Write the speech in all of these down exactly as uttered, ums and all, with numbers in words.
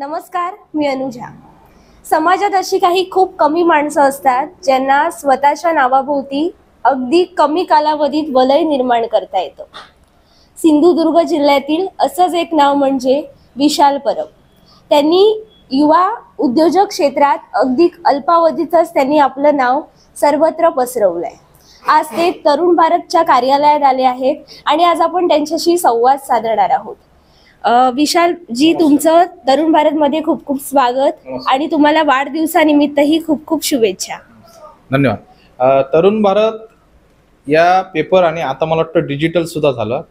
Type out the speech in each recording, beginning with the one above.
नमस्कार, मी अनुजा। समाजात अशी काही खूप कमी माणसं असतात ज्यांना स्वतःच्या नावाभोवती अगदी कमी कालावधीत वलय निर्माण करता येतं। सिंधुदुर्ग जिल्ह्यातील असंच एक नाव म्हणजे विशाल परब। त्यांनी युवा उद्योजक क्षेत्रात अगदी अल्पावधीतच त्यांनी आपलं नाव सर्वत्र पसरवलंय। आज ते तरुण भारतच्या कार्यालयात आले आहेत आणि आज आपण त्यांच्याशी संवाद साधणार आहोत। विशाल जी, तुमचं तरुण भारत मध्ये खूप खूप स्वागत आणि तुम्हाला वाढदिवसानिमित्त ही खूप खूप शुभेच्छा। धन्यवाद। तरुण भारत या पेपर आणि आता मला वाटतं डिजिटल सुद्धा झालं।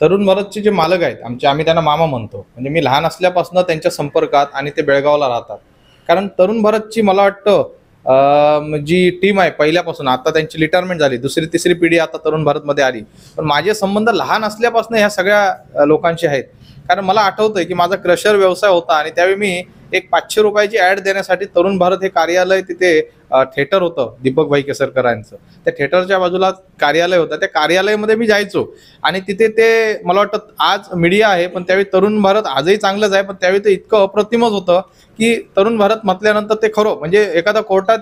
तरुण भारतचे जे मालक आहेत आमचे, आम्ही त्यांना मामा म्हणतो, म्हणजे मी लहान असल्यापासून त्यांच्या संपर्कात आणि ते बेळगावला राहतात। कारण तरुण भारतची मला वाटतं जी टीम आहे पहिल्यापासून, आता त्यांची रिटायरमेंट झाली, दुसरी तिसरी पिढी आता तरुण भारतमध्ये आली, पण माझे संबंध लहान असल्यापासून ह्या सगळ्या लोकांशी आहेत। कारण मला आठवतंय की माझा क्रशर व्यवसाय होता आणि त्यावेळी मी एक पाचशे रुपयाची ॲड देण्यासाठी तरुण भारत हे कार्यालय, तिथे थिएटर होतं दीपक भाई केसरकरांचं, त्या थिएटरच्या बाजूला कार्यालय होतं, त्या कार्यालयामध्ये मी जायचो आणि तिथे ते मला वाटतं आज मीडिया आहे, पण त्यावेळी तरुण भारत आजही चांगलंच आहे, पण त्यावेळी ते इतकं अप्रतिमच होतं की तरुण भारत म्हटल्यानंतर ते खरं म्हणजे एखादा कोर्टात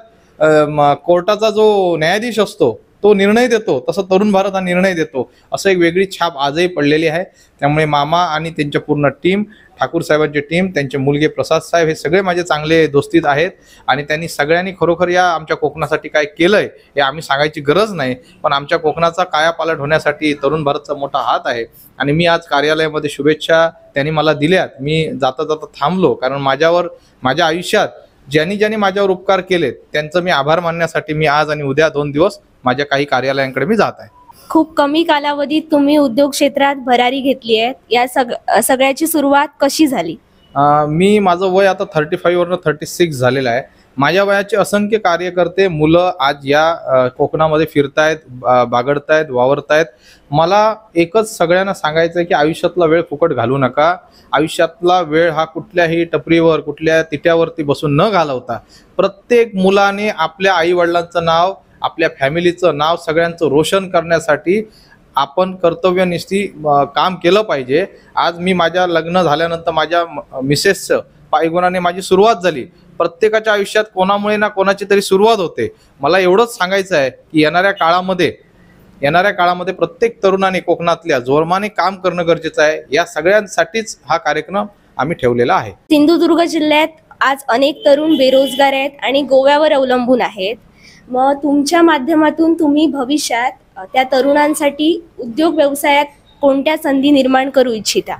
कोर्टाचा जो न्यायाधीश असतो तो निर्णय देतो, तसं तरुण भारत हा निर्णय देतो, असं एक वेगळी छाप आजही पडलेली आहे। त्यामुळे मामा आणि त्यांच्या पूर्ण टीम, ठाकूर साहेबांची टीम, त्यांचे मुलगे प्रसाद साहेब, हे सगळे माझे चांगले दोस्तीत आहेत आणि त्यांनी सगळ्यांनी खरोखर या आमच्या कोकणासाठी काय केलंय हे आम्ही सांगायची गरज नाही, पण आमच्या कोकणाचा कायापालट होण्यासाठी तरुण भारतचा मोठा हात आहे। आणि मी आज कार्यालयामध्ये शुभेच्छा त्यांनी मला दिल्यात, मी जाता जाता थांबलो, कारण माझ्यावर माझ्या आयुष्यात ज्यांनी ज्यांनी माझ्यावर उपकार केलेत त्यांचं मी आभार मानण्यासाठी मी आज आणि उद्या दोन दिवस माझ्या काही कार्यालयांकडे मी जात आहे। खूप कमी कालावधीत तुम्ही उद्योग क्षेत्रात भरारी घेतली आहे, या सग सगळ्याची सुरुवात कशी झाली? मी माझं वय आता थर्टी फाईव्ह वरनं थर्टी सिक्स झालेलं आहे। माझ्या वयाचे असंख्य कार्यकर्ते मुलं आज या कोकणामध्ये फिरतायत, बागडतायत, वावरतायत। मला एकच सगळ्यांना सांगायचं आहे की आयुष्यातला वेळ फुकट घालू नका। आयुष्यातला वेळ हा कुठल्याही टपरीवर, कुठल्या तिट्यावरती बसून न घालवता प्रत्येक मुलाने आपल्या आईवडिलांचं नाव, आपल्या फॅमिलीचं नाव सगळ्यांचं रोशन करण्यासाठी आपण कर्तव्यनिष्ठी काम केलं पाहिजे। आज मी माझ्या लग्न झाल्यानंतर माझ्या मिसेसचं पायगुणाने माझी सुरुवात झाली। प्रत्येकाच्या आयुष्यात कोणामुळे ना कोणाची तरी सुरुवात होते। मला एवढंच सांगायचं आहे की येणाऱ्या काळामध्ये येणाऱ्या काळामध्ये प्रत्येक तरुणाने कोकणातल्या जोरमाने काम करणं गरजेचं आहे। या सगळ्यांसाठीच हा कार्यक्रम आम्ही ठेवलेला आहे। सिंधुदुर्ग जिल्ह्यात आज अनेक तरुण बेरोजगार आहेत आणि गोव्यावर अवलंबून आहेत, मग तुमच्या माध्यमातून तुम्ही भविष्यात त्या तरुणांसाठी उद्योग व्यवसायात कोणत्या संधी निर्माण करू इच्छिता?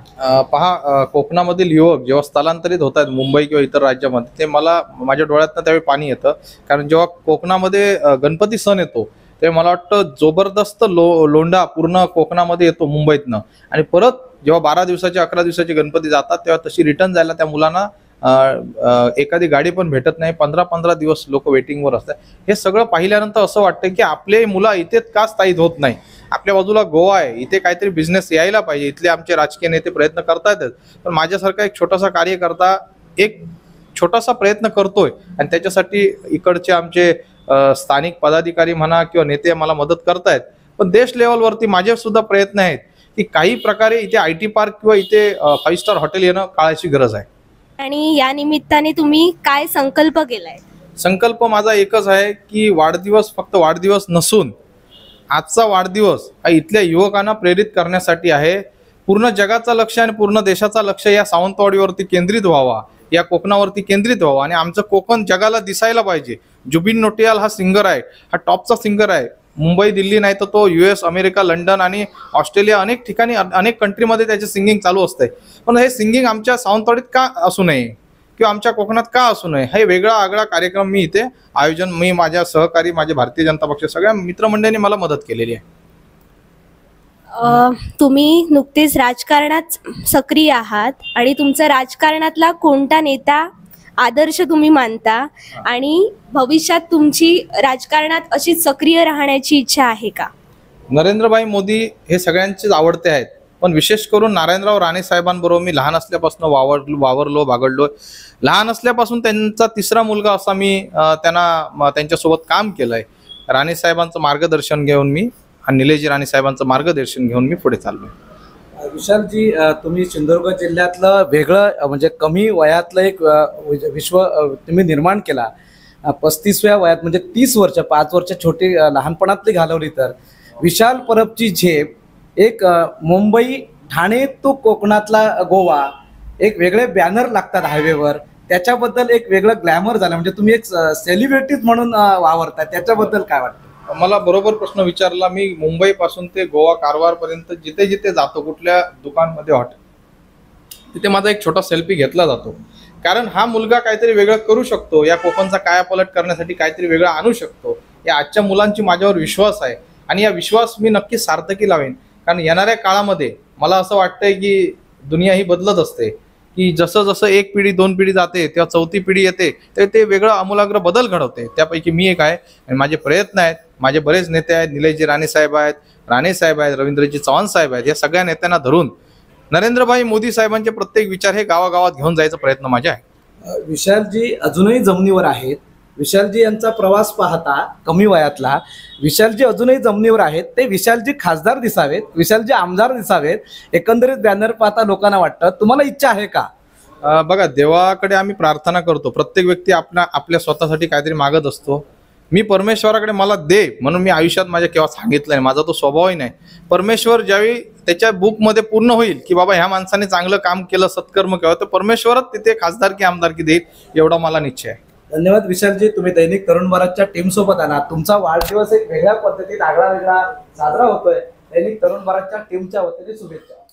पहा, कोकणामधील युवक जेव्हा स्थलांतरित होत आहेत मुंबई किंवा इतर राज्यामध्ये, ते मला माझ्या डोळ्यातनं त्यावेळी पाणी येतं, कारण जेव्हा कोकणामध्ये गणपती सण येतो ते मला वाटतं जबरदस्त लो लोंढा पूर्ण कोकणामध्ये येतो मुंबईतनं, आणि परत जेव्हा बारा दिवसाचे अकरा दिवसाचे गणपती जातात तेव्हा तशी रिटर्न जायला त्या मुलांना एखादी गाडी पण भेटत नाही, पंधरा पंधरा दिवस लोक वेटिंगवर असतात। हे सगळं पाहिल्यानंतर असं वाटतं की आपले मुलं इथेच का स्थायिक होत नाही? आपल्या बाजूला गोवा आहे, इथे काहीतरी बिझनेस यायला पाहिजे, इथले आमचे राजकीय नेते प्रयत्न करतायतच, पण माझ्यासारखा एक छोटासा कार्यकर्ता एक छोटासा प्रयत्न करतोय आणि त्याच्यासाठी इकडचे आमचे स्थानिक पदाधिकारी म्हणा किंवा नेते मला मदत करतायत, पण देश लेवलवरती माझे सुद्धा प्रयत्न आहेत की काही प्रकारे इथे आय टी पार्क किंवा इथे फाईव्ह स्टार हॉटेल येणं काळाची गरज आहे। आणि या निमित्ताने तुम्ही काय संकल्प केलाय? संकल्प माझा एकच आहे की वाढदिवस फक्त वाढदिवस नसून आजचा वाढदिवस हा इथल्या युवकांना प्रेरित करण्यासाठी आहे। पूर्ण जगाचं लक्ष आणि पूर्ण देशाचा लक्ष या सावंतवाडीवरती केंद्रित व्हावा, या कोकणावरती केंद्रित व्हावा आणि आमचं कोकण जगाला दिसायला पाहिजे। जुबिन नोटियाल हा सिंगर आहे, हा टॉपचा सिंगर आहे, मुंबई दिल्ली नाही तर तो युएस, अमेरिका, लंडन आणि ऑस्ट्रेलिया अनेक ठिकाणी अनेक कंट्रीमध्ये त्याचे सिंगिंग चालू असते, पण हे सिंगिंग आमच्या सावंतवाडीत का असू नये किंवा आमच्या कोकणात का असू नये? हे वेगळा आगळा कार्यक्रम मी इथे आयोजन मी माझ्या सहकारी, माझे भारतीय जनता पक्ष सगळ्या मित्रमंडळींनी मला मदत केलेली आहे। तुम्ही नुकतेच राजकारणात सक्रिय आहात आणि तुमचा राजकारणातला कोणता नेता आदर्श तुम्ही मानता आणि भविष्यात तुमची राजकारणात अशी सक्रिय राहण्याची इच्छा आहे का? नरेंद्रभाई मोदी हे सगळ्यांचेच आवडते आहेत, पण विशेष करून नारायणराव राणे साहेबांबरोबर मी लहान असल्यापासून वावर वावरलो बागडलो। लहान असल्यापासून त्यांचा तिसरा मुलगा असा मी त्यांना त्यांच्यासोबत काम केलं आहे। राणे साहेबांचं मार्गदर्शन घेऊन मी आणि निलेश राणे साहेबांचं मार्गदर्शन घेऊन मी पुढे चाललो आहे। विशाल जी, तुम्ही सिंधुदुर्ग जिल्ह्यातलं वेगळं म्हणजे कमी वयातलं एक विश्व तुम्ही निर्माण केला. पस्तीसव्या वयात म्हणजे तीस वर्ष पाच वर्ष छोटी लहानपणातली घालवली. तर विशाल परबची झेप एक मुंबई ठाणे तो कोकणातला गोवा एक वेगळे बॅनर लागतात हायवेवर, त्याच्याबद्दल एक वेगळं ग्लॅमर झालं म्हणजे तुम्ही एक सेलिब्रिटीज म्हणून वावरता, त्याच्याबद्दल काय वाटतं? मला बरोबर प्रश्न विचारला. मी मुंबईपासून ते गोवा कारवारपर्यंत जिथे जिथे जातो कुठल्या दुकानमध्ये हॉटेल तिथे माझा एक छोटा सेल्फी घेतला जातो, कारण हा मुलगा काहीतरी वेगळं करू शकतो, या कोकणचा कायापालट करण्यासाठी काहीतरी वेगळं आणू शकतो, या आजच्या मुलांची माझ्यावर विश्वास आहे आणि या विश्वास मी नक्की सार्थकी लावेन. कारण येणाऱ्या काळामध्ये मला असं वाटतंय की दुनिया ही बदलत असते, की जसं जसं एक पिढी दोन पिढी जाते तेव्हा चौथी पिढी येते ते, ते वेगळं आमूलाग्र बदल घडवते. त्यापैकी मी एक आहे आणि माझे प्रयत्न आहेत. माझे बरेच नेते आहेत, निलेशजी राणे साहेब आहेत, राणे साहेब आहेत, रवींद्रजी चव्हाण साहेब आहेत, या सगळ्या नेत्यांना धरून नरेंद्रभाई मोदी साहेबांचे प्रत्येक विचार हे गावागावात घेऊन जायचा प्रयत्न माझे आहे. विशालजी अजूनही जमिनीवर आहेत. विशालजी यांचा प्रवास पाहता कमी वयातला विशालजी अजूनही जमिनीवर आहेत. ते विशालजी खासदार दिसावेत, विशालजी आमदार दिसावेत, एकंदरीत बॅनर पाहता लोकांना वाटतं. तुम्हाला इच्छा आहे का? बघा, देवाकडे आम्ही प्रार्थना करतो, प्रत्येक व्यक्ती आपला आपल्या स्वतःसाठी काहीतरी मागत असतो. मी परमेश्वराकडे मला दे म्हणून मी आयुष्यात माझ्या केव्हा सांगितलं नाही, माझा तो स्वभावही नाही. परमेश्वर ज्यावेळी त्याच्या बुकमध्ये पूर्ण होईल की बाबा ह्या माणसाने चांगलं काम केलं, सत्कर्म केलं, तर परमेश्वरच तिथे खासदारकी आमदारकी देईल, एवढा मला निश्चय आहे. धन्यवाद विशालजी, तुम्ही दैनिक तरुण भारतच्या टीम सोबत आला. तुमचा वाढदिवस एक वेगळ्या पद्धतीत आगळा वेगळा साजरा होतोय. दैनिक तरुण भारतच्या टीमच्या वतीने शुभेच्छा.